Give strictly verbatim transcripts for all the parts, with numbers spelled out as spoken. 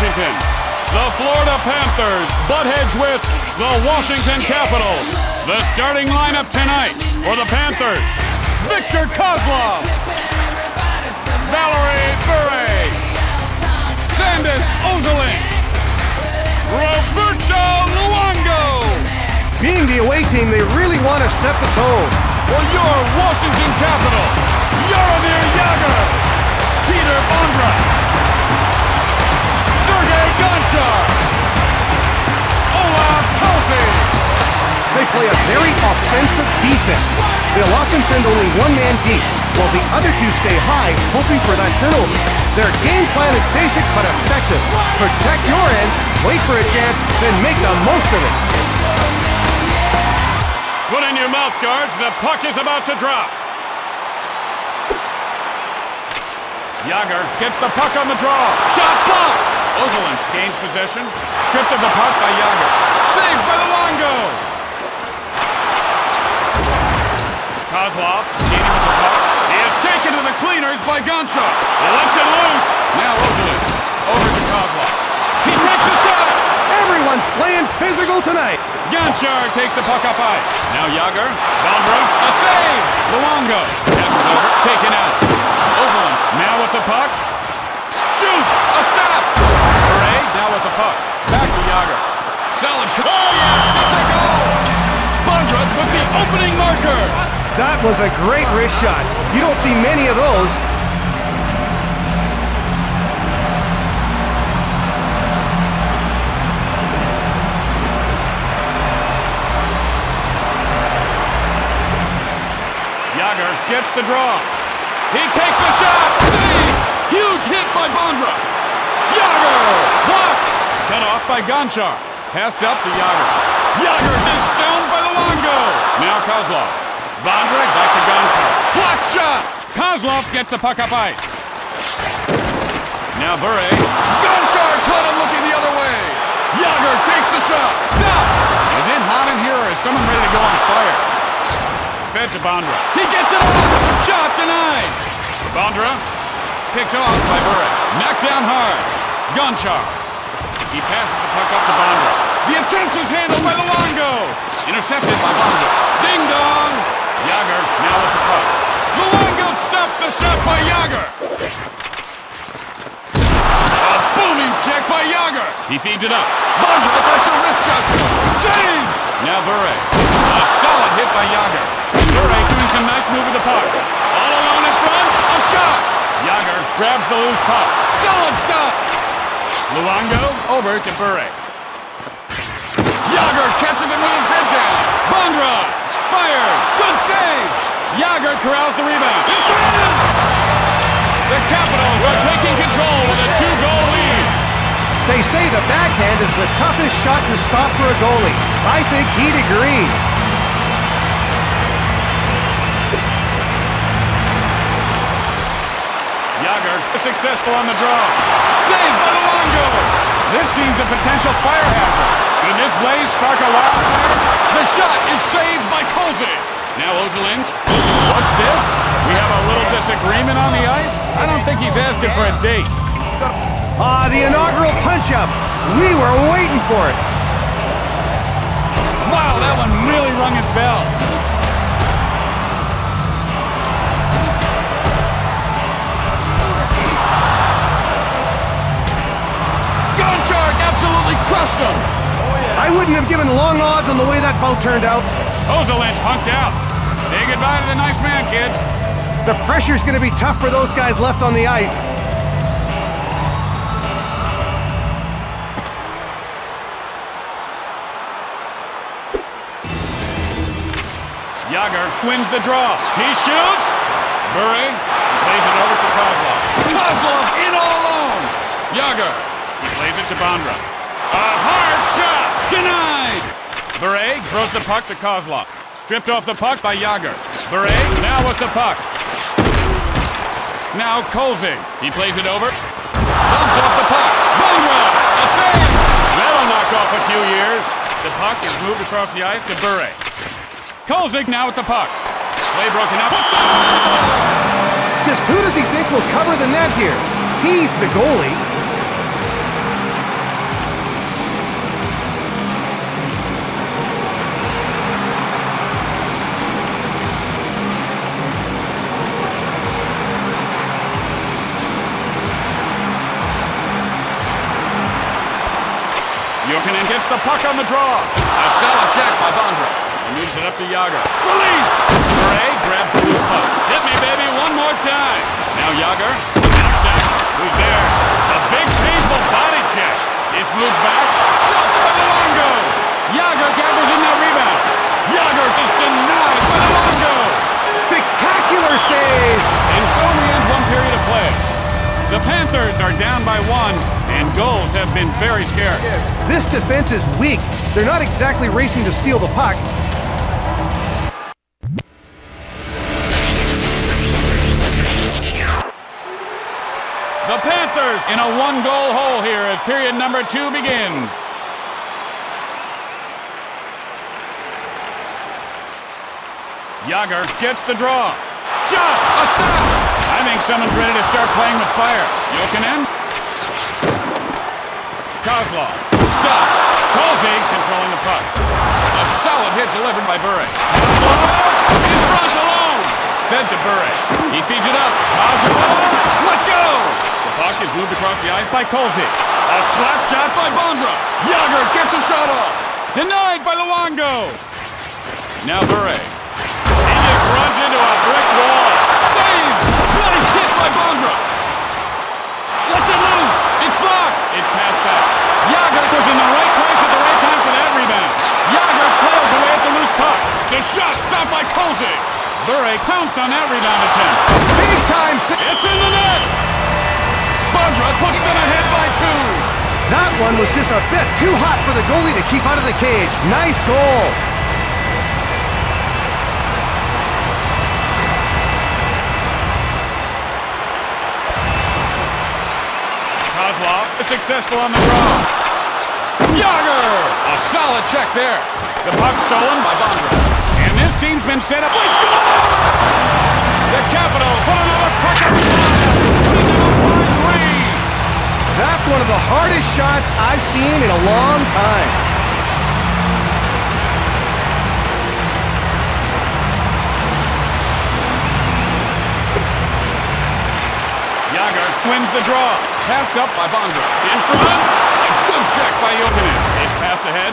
Washington. The Florida Panthers butt heads with the Washington Capitals. The starting lineup tonight for the Panthers: Victor Kozlov, Valeri Bure, Sandis Ozolin, Roberto Luongo. Being the away team, they really want to set the tone. For your Washington Capitals, Jaromir Jagr, Peter Bondra, Gonchar, Kölzig. They play a very offensive defense. They'll often send only one man deep, while the other two stay high, hoping for that turnover. Their game plan is basic but effective. Protect your end, wait for a chance, then make the most of it. Put in your mouth guards, the puck is about to drop. Jagr gets the puck on the draw. Shot blocked! Ozolin gains possession. Stripped of the puck by Jagr. Saved by Luongo. Kozlov skating with the puck. He is taken to the cleaners by Gonchar. He lets it loose. Now Ozolin over to Kozlov. He takes the shot. Everyone's playing physical tonight. Gonchar takes the puck up ice. Now Jagr. Bondra. A save. Luongo. Passes over. Taken out. Ozolin now with the puck. Shoots. A stop. Now with the puck. Back to Jagr. Solid. Oh, yes! It's a goal! Bondra with the opening marker! That was a great wrist shot. You don't see many of those. Jagr gets the draw. He takes the shot! Save! Huge hit by Bondra! Jagr! Blocked! Cut off by Gonchar. Passed up to Jagr. Jagr is down by Luongo. Now Kozlov. Bondra back to Gonchar. Blocked shot! Kozlov gets the puck up ice. Now Bure. Gonchar caught him looking the other way. Jagr takes the shot. Stop! Is it hot in here or is someone ready to go on fire? Fed to Bondra. He gets it off! Shot denied! Bondra picked off by Bure. Knocked down hard. Gonchar. He passes the puck up to Bondra. The attempt is handled by Luongo. Intercepted by Bondra. Ding dong. Jagr now with the puck. Luongo stops the shot by Jagr. A booming check by Jagr. He feeds it up. Bondra gets a wrist shot. Saves. Now Bure. A solid hit by Jagr. Bure doing some nice move with the puck. All alone in front. A shot. Jagr grabs the loose puck. Solid stop. Luongo over to Bure. Jagr catches him with his head down. Bondra fired. Good save. Jagr corrals the rebound. It's in. The Capitals are taking control with a two-goal lead. They say the backhand is the toughest shot to stop for a goalie. I think he'd agree. Jagr successful on the draw. Saved by Luongo. This team's a potential fire hazard. Can this blaze spark a wildfire? The shot is saved by Kölzig. Now Ozolin. What's this? We have a little disagreement on the ice? I don't think he's asking for a date. Ah, uh, the inaugural punch-up. We were waiting for it. Wow, that one really rung its bell. Crushed him. Oh, yeah. I wouldn't have given long odds on the way that bout turned out. Ozolin hunked out. Say goodbye to the nice man, kids. The pressure's going to be tough for those guys left on the ice. Jagr wins the draw. He shoots. Bure plays it over to Kozlov. Kozlov in all alone. Jagr. He plays it to Bondra. A hard shot! Denied! Bure throws the puck to Kozlov. Stripped off the puck by Jagr. Bure now with the puck. Now Kölzig. He plays it over. Thumbs off the puck. Bondra! A save! That'll knock off a few years. The puck is moved across the ice to Bure. Kölzig now with the puck. Play broken up. Just who does he think will cover the net here? He's the goalie. Jokinen gets the puck on the draw. A shallow check by Bondra. He moves it up to Jagr. Release! Bure grabs the loose puck. Hit me, baby, one more time. Now Jagr. Back. Who's there? A big painful body check. It's moved back. Stopped by Luongo. Jagr gathers in that rebound. Jagr is denied by Luongo. Spectacular save. And so we end one period of play. The Panthers are down by one, and goals have been very scarce. This defense is weak. They're not exactly racing to steal the puck. The Panthers in a one-goal hole here as period number two begins. Jagr gets the draw. Shot! A stop! I think someone's ready to start playing with fire. Jokinen. Kozlov. Stop. Kölzig controlling the puck. A solid hit delivered by Bure. In front alone. Fed to Bure. He feeds it up. Kozlov. Let go. The puck is moved across the ice by Kölzig. A slap shot by Bondra. Jagr gets a shot off. Denied by Luongo. Now Bure. He just runs into a brick wall. Bondra. Let's it loose. It's blocked. It's passed back. Jagr was in the right place at the right time for that rebound. Jagr pulls away at the loose puck. The shot stopped by Kölzig. Bure pounced on that rebound attempt. Big time. It's in the net. Bondra puts them ahead by two. That one was just a bit too hot for the goalie to keep out of the cage. Nice goal. Successful on the draw. Jagr! A solid check there. The puck stolen by Bondra. And this team's been set up. We score! The Capitals put another puck on the draw. That's one of the hardest shots I've seen in a long time. Jagr wins the draw. Passed up by Bondra. In front, a good check by Yokanis. It's passed ahead.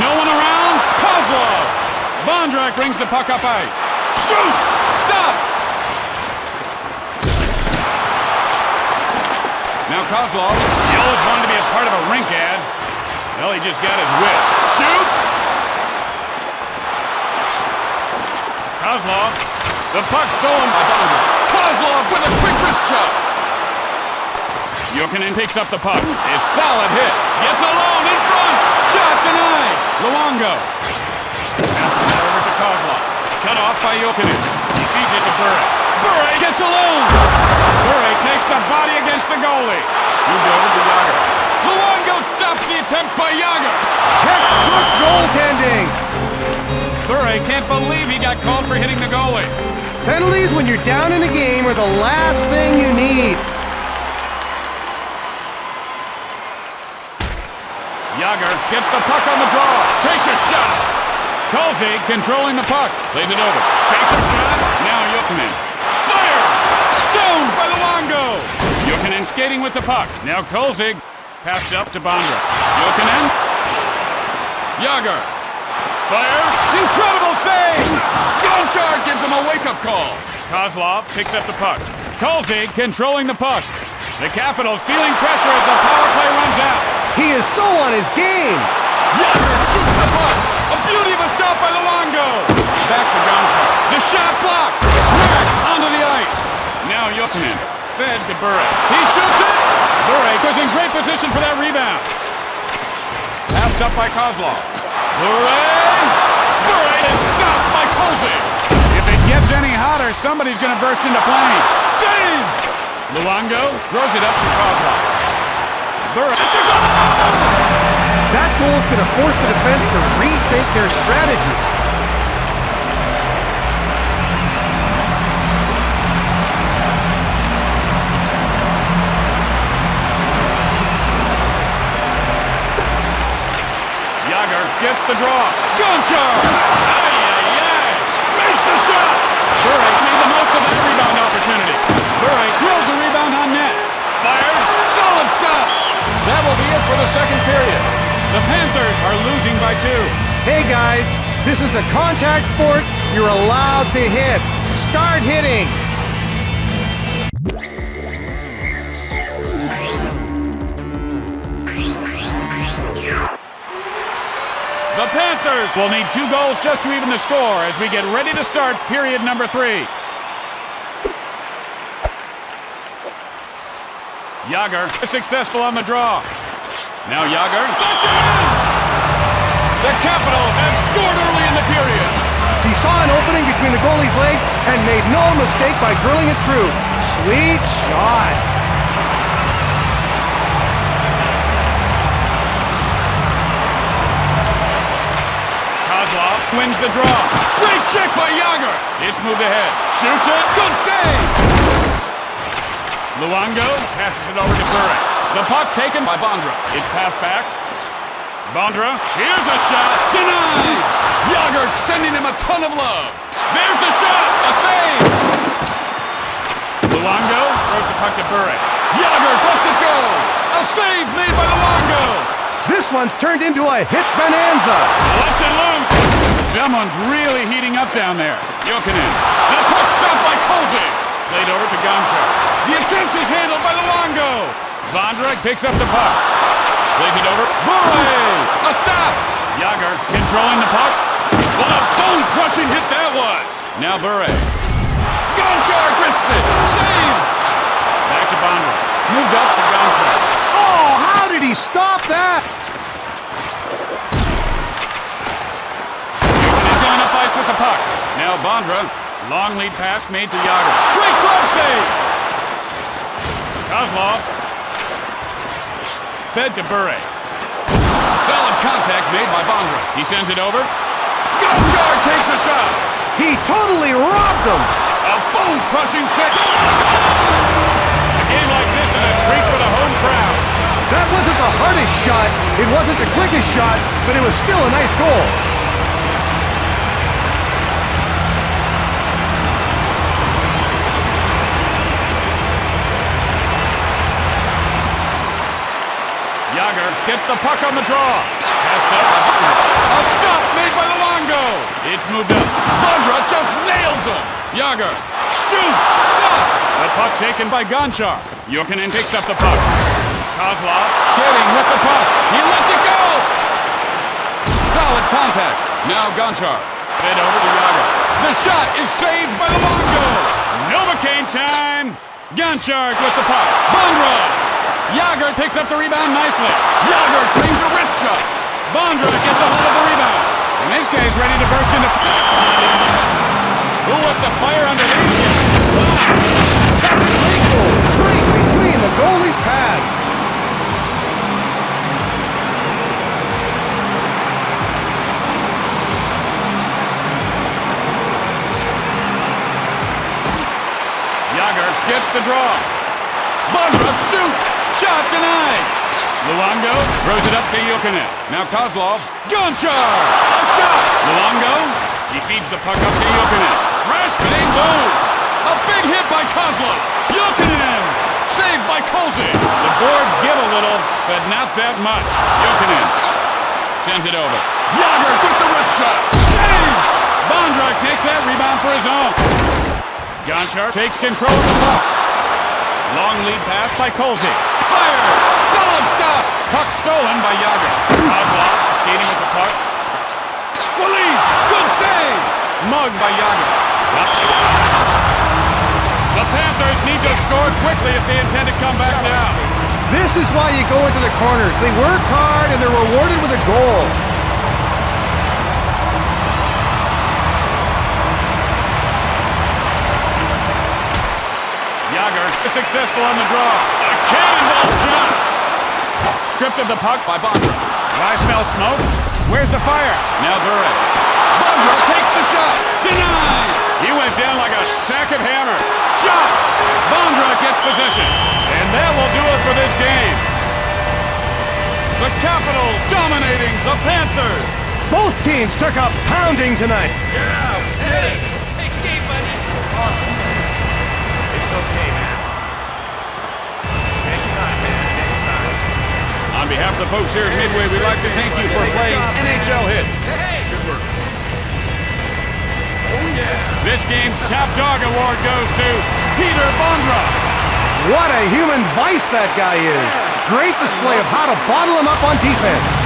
No one around. Kozlov. Vondrak brings the puck up ice. Shoots! Stop! Now Kozlov. He always wanted to be a part of a rink ad. Well, he just got his wish. Shoots! Kozlov. The puck stolen by Bondra. Kozlov with a quick wrist chop. Jokinen picks up the puck. A solid hit. Gets alone in front. Shot denied. Luongo. Passes it over to Kozlov. Cut off by Jokinen. He feeds it to Bure. Bure gets alone. Bure takes the body against the goalie. Moved over to Jagr. Luongo stops the attempt by Jagr. Textbook goaltending. Bure can't believe he got called for hitting the goalie. Penalties when you're down in a game are the last thing you need. Jagr gets the puck on the draw. Takes a shot. Kölzig controlling the puck. Plays it over. Takes a shot. Now Jokinen. Fires! Stoned by Luongo. Jokinen skating with the puck. Now Kölzig. Passed up to Bondra. Jokinen. Jagr. Fires. Incredible save! Gonchar gives him a wake-up call. Kozlov picks up the puck. Kölzig controlling the puck. The Capitals feeling pressure as the power play runs out. He is so on his game. Jagr shoots the puck. A beauty of a stop by Luongo. Back to Gonchar. The shot blocked. Back onto the ice. Now Jokinen. Fed to Bure. He shoots it. Bure was in great position for that rebound. Passed up by Kozlov. Bure. Bure is stopped by Kölzig. If it gets any hotter, somebody's going to burst into flame. Save. Luongo throws it up to Kozlov. Bure. That goal is going to force the defense to rethink their strategy. Jagr gets the draw. Gonchar! Ay-ay-ay! Makes the shot! Bure made the most of that rebound opportunity. Bure throws the rebound on net. Fired. Solid stop! That will be it for the second period. The The Panthers are losing by two. Hey guys, this is a contact sport. You're allowed to hit. Start hitting. The Panthers will need two goals just to even the score as we get ready to start period number three. Jagr successful on the draw. Now Jagr. That's it! The Capitals have scored early in the period. He saw an opening between the goalie's legs and made no mistake by drilling it through. Sweet shot. Kozlov wins the draw. Great check by Jagr. It's moved ahead. Shoots it. Good save. Luongo passes it over to Bure. The puck taken by Bondra. It's passed back. Bondra, here's a shot. Denied! Jagr sending him a ton of love. There's the shot! A save! Luongo throws the puck to Bure. Jagr lets it go! A save made by Luongo! This one's turned into a hit bonanza. Let's it loose! Someone's really heating up down there. Jokinen. The puck stopped by Kölzig. Played over to Gonchar. The attempt is handled by Luongo. Vondrak picks up the puck. Plays it over. Bure! A stop! Jagr controlling the puck. What a bone-crushing hit that was! Now Bure. Gonchar grisps it! Save! Back to Bondrak. Moved up to Gonchar. Oh, how did he stop that? He's going up ice with the puck. Now Bondra. Long lead pass made to Jagr. Great glove save! Kozlov, fed to Bure. Solid contact made by Bondra. He sends it over. Gonchar takes a shot. He totally robbed him. A bone-crushing check. A game like this is a treat for the home crowd. That wasn't the hardest shot. It wasn't the quickest shot, but it was still a nice goal. Gets the puck on the draw. Passed up by Bondra. A stop made by Luongo. It's moved up. Bondra just nails him. Jagr shoots. Stop. The puck taken by Gonchar. Jokinen picks up the puck. Kozlov skating with the puck. He lets it go. Solid contact. Now Gonchar. Fed over to Jagr. The shot is saved by Luongo. Novocaine time. Gonchar with the puck. Bondra. Jagr picks up the rebound nicely. Jagr takes a wrist shot. Bondra gets a hold of the rebound. And this guy's ready to burst into... Who with the fire under his wow. That's a great goal. Right between the goalie's pads. Jagr gets the draw. Bondra shoots. Shot denied. Luongo throws it up to Yokanis. Now Kozlov. Gonchar! A shot! Luongo. He feeds the puck up to Yokanis. Rasping boom! A big hit by Kozlov. Yokanis! Saved by Kölzig. The boards give a little, but not that much. Yokanis sends it over. Jagr with the wrist shot. Save! Bondra takes that rebound for his own. Gonchar takes control of the puck. Long lead pass by Kölzig. Fire! Solid stop! Puck stolen by Jagr. Oswald skating with the puck. Release! Good save! Mugged by Jagr. The Panthers need to score quickly if they intend to come back now. This is why you go into the corners. They worked hard and they're rewarded with a goal. Jagr is successful on the draw. Cannonball shot! Stripped of the puck by Bondra. Do I smell smoke? Where's the fire? Now Bure. Bondra takes the shot. Denied! He went down like a sack of hammers. Shot! Bondra gets possession. And that will do it for this game. The Capitals dominating the Panthers. Both teams took a pounding tonight. Yeah, hey! Hey, game, buddy! Awesome. It's okay, man. Next time. On behalf of the folks here at Midway, we'd like to thank you for playing N H L hits. Hey, good work. Oh, yeah. This game's Top Dog Award goes to Peter Bondra. What a human vice that guy is. Great display of how to bottle him up on defense.